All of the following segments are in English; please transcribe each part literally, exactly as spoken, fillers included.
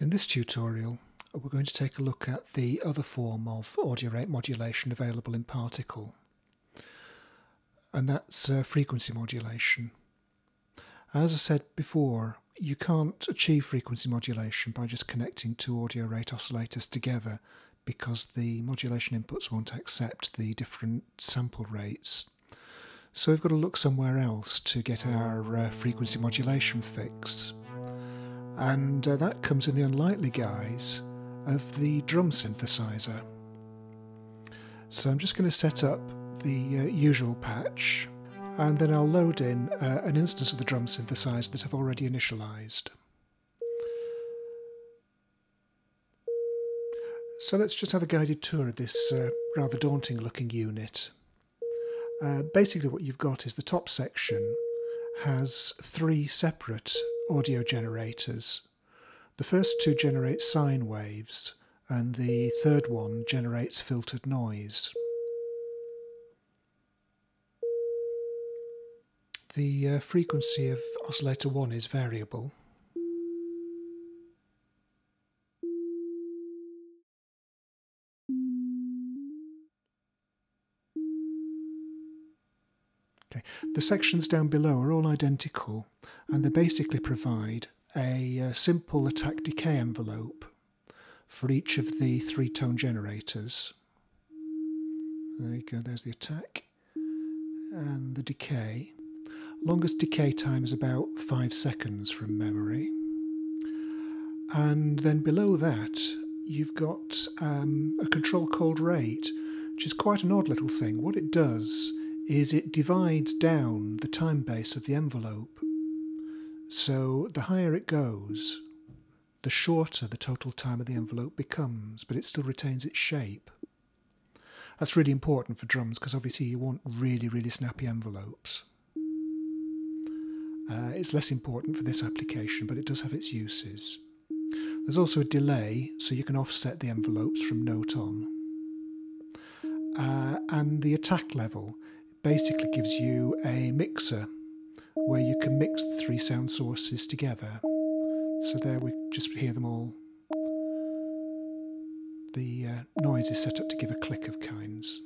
In this tutorial, we're going to take a look at the other form of audio rate modulation available in Partikl, and that's uh, frequency modulation. As I said before, you can't achieve frequency modulation by just connecting two audio rate oscillators together because the modulation inputs won't accept the different sample rates. So we've got to look somewhere else to get our uh, frequency modulation fix. And uh, that comes in the unlikely guise of the drum synthesizer. So I'm just going to set up the uh, usual patch, and then I'll load in uh, an instance of the drum synthesizer that I've already initialized. So let's just have a guided tour of this uh, rather daunting looking unit. Uh, basically what you've got is the top section has three separate audio generators. The first two generate sine waves, and the third one generates filtered noise. The uh, frequency of oscillator one is variable. Okay. The sections down below are all identical, and they basically provide a uh, simple attack decay envelope for each of the three tone generators. There you go, there's the attack and the decay. Longest decay time is about five seconds from memory. And then below that you've got um, a control called rate, which is quite an odd little thing. What it does is it divides down the time base of the envelope. So the higher it goes, the shorter the total time of the envelope becomes, but it still retains its shape. That's really important for drums because obviously you want really, really snappy envelopes. Uh, it's less important for this application, but it does have its uses. There's also a delay, so you can offset the envelopes from note on. Uh, and the attack level basically gives you a mixer where you can mix the three sound sources together. So there we just hear them all. The uh, noise is set up to give a click of kinds.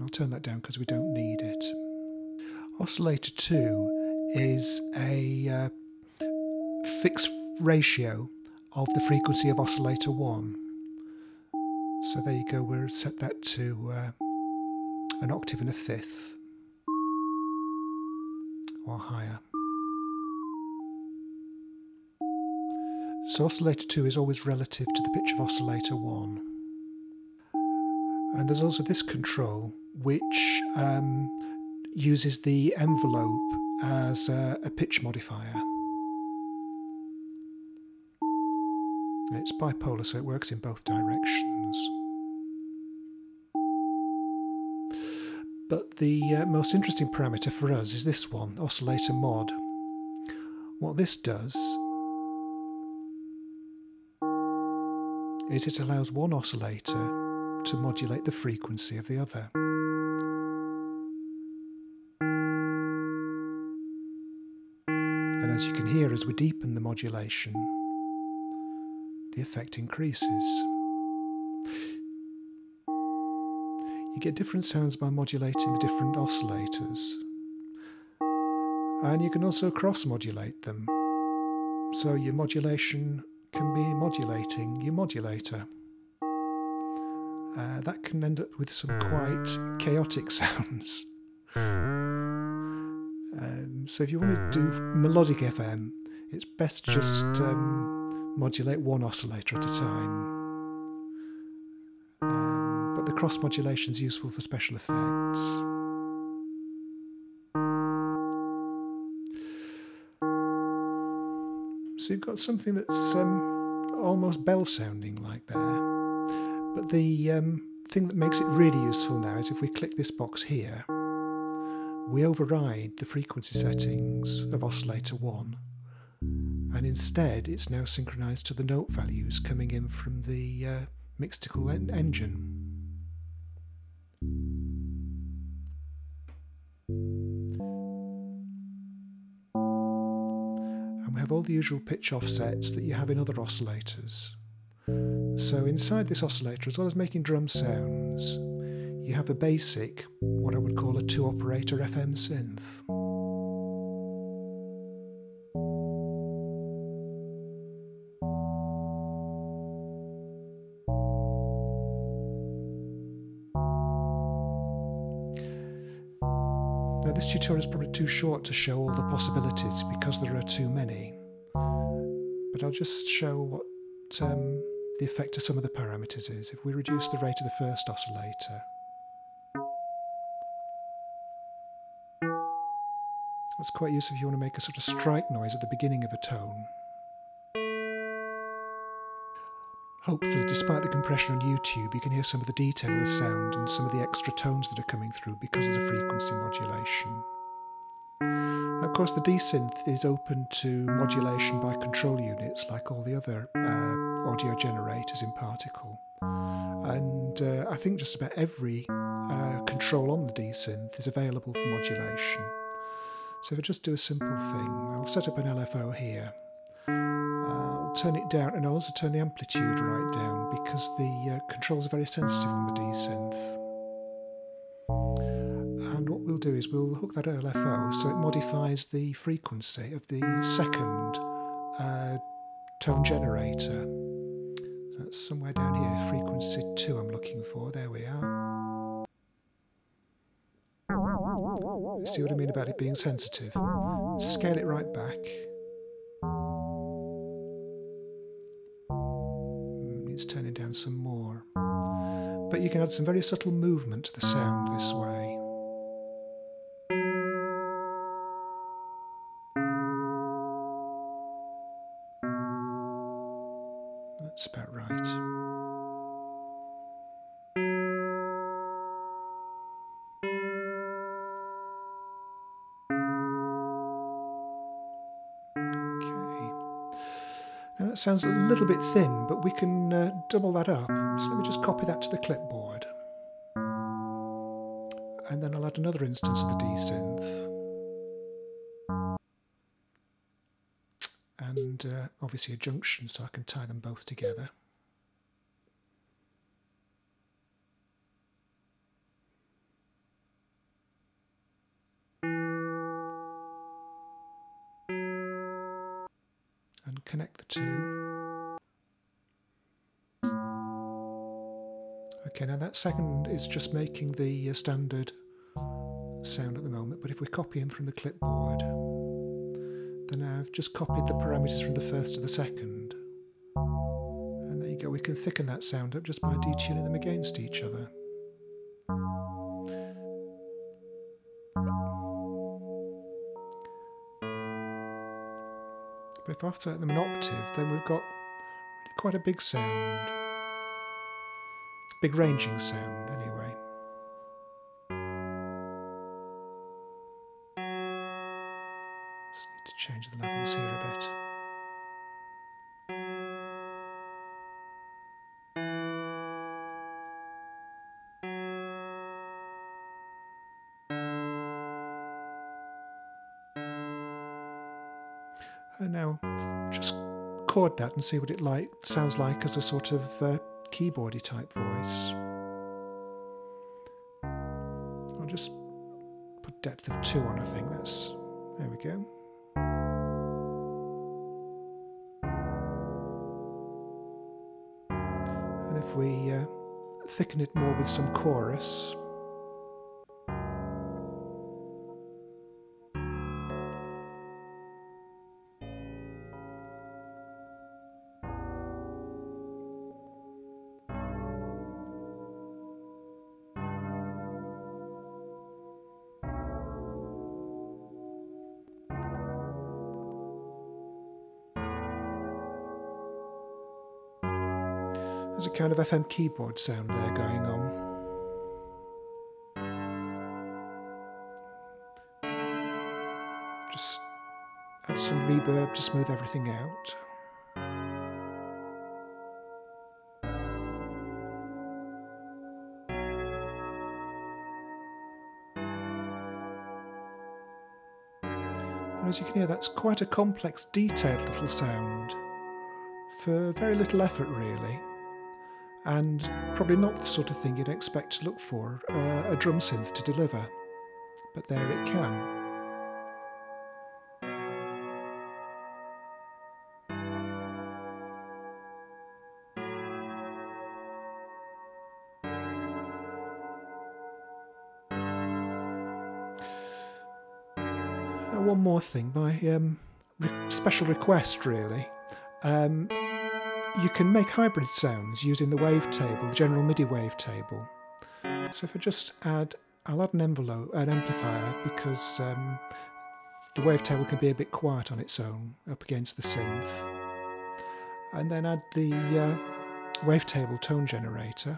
I'll turn that down because we don't need it. Oscillator two is a uh, fixed ratio of the frequency of oscillator one. So there you go, we'll set that to uh, an octave and a fifth, or higher. So oscillator two is always relative to the pitch of oscillator one. And there's also this control, which um, uses the envelope as a, a pitch modifier. And it's bipolar, so it works in both directions. But the uh, most interesting parameter for us is this one, oscillator mod. What this does is it allows one oscillator to modulate the frequency of the other. And as you can hear, as we deepen the modulation, the effect increases. You get different sounds by modulating the different oscillators. And you can also cross-modulate them. So your modulation can be modulating your modulator. Uh, that can end up with some quite chaotic sounds. Um, so if you want to do melodic F M, it's best just um, modulate one oscillator at a time. The cross-modulation is useful for special effects. So you've got something that's um, almost bell-sounding like there. But the um, thing that makes it really useful now is if we click this box here, we override the frequency settings of oscillator one, and instead it's now synchronised to the note values coming in from the uh, Mixtikl en engine. we have all the usual pitch offsets that you have in other oscillators. So inside this oscillator, as well as making drum sounds, you have a basic, what I would call a two-operator F M synth. Now, this tutorial is probably too short to show all the possibilities because there are too many, but I'll just show what um, the effect of some of the parameters is. If we reduce the rate of the first oscillator, that's quite useful if you want to make a sort of strike noise at the beginning of a tone. Hopefully, despite the compression on YouTube, you can hear some of the detail of the sound and some of the extra tones that are coming through because of the frequency modulation. Now, of course, the D-Synth is open to modulation by control units like all the other uh, audio generators in Partikl. And uh, I think just about every uh, control on the D-Synth is available for modulation. So if I just do a simple thing, I'll set up an L F O here. I'll turn it down, and I'll also turn the amplitude right down because the uh, controls are very sensitive on the D-Synth. And what we'll do is we'll hook that L F O so it modifies the frequency of the second uh, tone generator. So that's somewhere down here, frequency two I'm looking for, there we are. See what I mean about it being sensitive? Scale it right back. It's turning down some more. But you can add some very subtle movement to the sound this way. That's about right. That sounds a little bit thin, but we can uh, double that up. So let me just copy that to the clipboard. And then I'll add another instance of the D-Synth. And uh, obviously a junction, so I can tie them both together. And connect the two. Okay, now that second is just making the standard sound at the moment, but if we copy in from the clipboard, then I've just copied the parameters from the first to the second. And there you go, we can thicken that sound up just by detuning them against each other. But if I have to let them an octave, then we've got really quite a big sound. Big ranging sound, anyway. Just need to change the levels here a bit. And now just chord that and see what it like sounds like as a sort of uh, keyboardy type voice. I'll just put depth of two on, I think that's, there we go. And if we uh, thicken it more with some chorus, there's a kind of F M keyboard sound there going on. Just add some reverb to smooth everything out. And And as you can hear, that's quite a complex, detailed little sound for very little effort, really, and probably not the sort of thing you'd expect to look for uh, a drum synth to deliver, but there it can. One more thing, my um, re special request really. Um, you can make hybrid sounds using the wavetable, General MIDI wavetable. So if I just add, I'll add an envelope, an amplifier, because um, the wavetable can be a bit quiet on its own up against the synth. And then add the uh, wavetable tone generator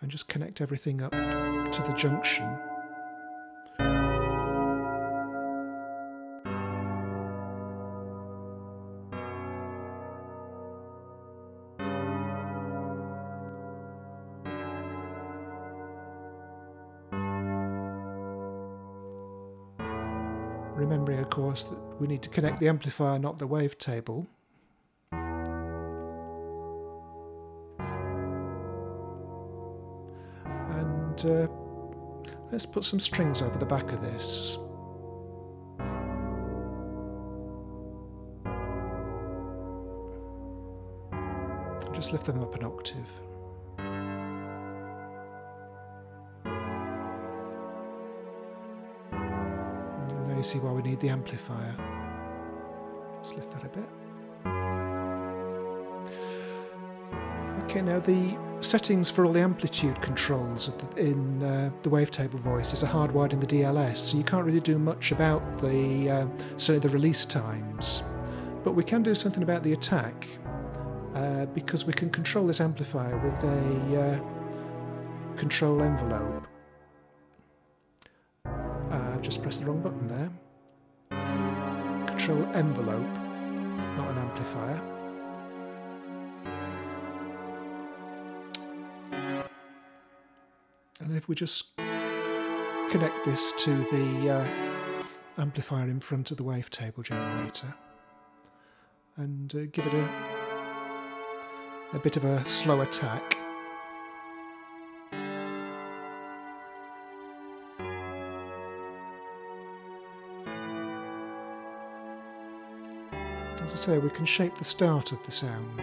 and just connect everything up to the junction. Remembering, of course, that we need to connect the amplifier, not the wavetable. And uh, let's put some strings over the back of this. Just lift them up an octave. See why we need the amplifier. Just lift that a bit. Okay, now the settings for all the amplitude controls in uh, the wavetable voices are hardwired in the D L S, so you can't really do much about the uh, say the release times, but we can do something about the attack uh, because we can control this amplifier with a uh, control envelope. Just press the wrong button there. Control envelope, not an amplifier. And then if we just connect this to the uh, amplifier in front of the wavetable generator and uh, give it a, a bit of a slow attack. As I say, we can shape the start of the sound,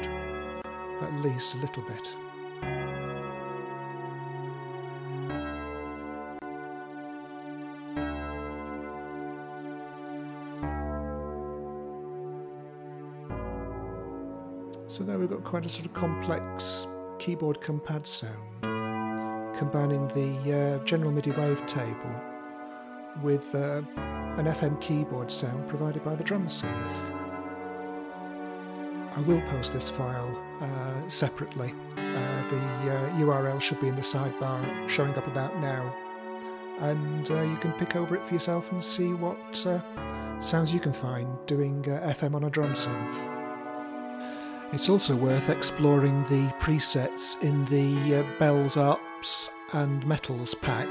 at least a little bit. So there we've got quite a sort of complex keyboard compad sound, combining the uh, General MIDI wavetable with uh, an F M keyboard sound provided by the drum synth. I will post this file uh, separately. Uh, the uh, U R L should be in the sidebar showing up about now. And uh, you can pick over it for yourself and see what uh, sounds you can find doing uh, F M on a drum synth. It's also worth exploring the presets in the uh, Bells, Arps and Metals pack,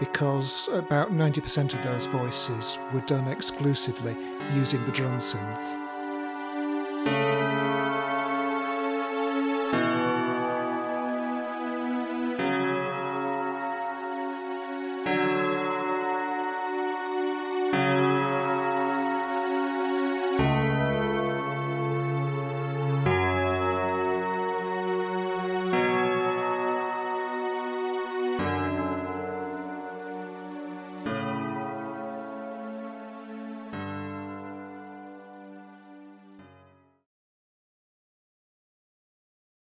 because about ninety percent of those voices were done exclusively using the drum synth. Thank you.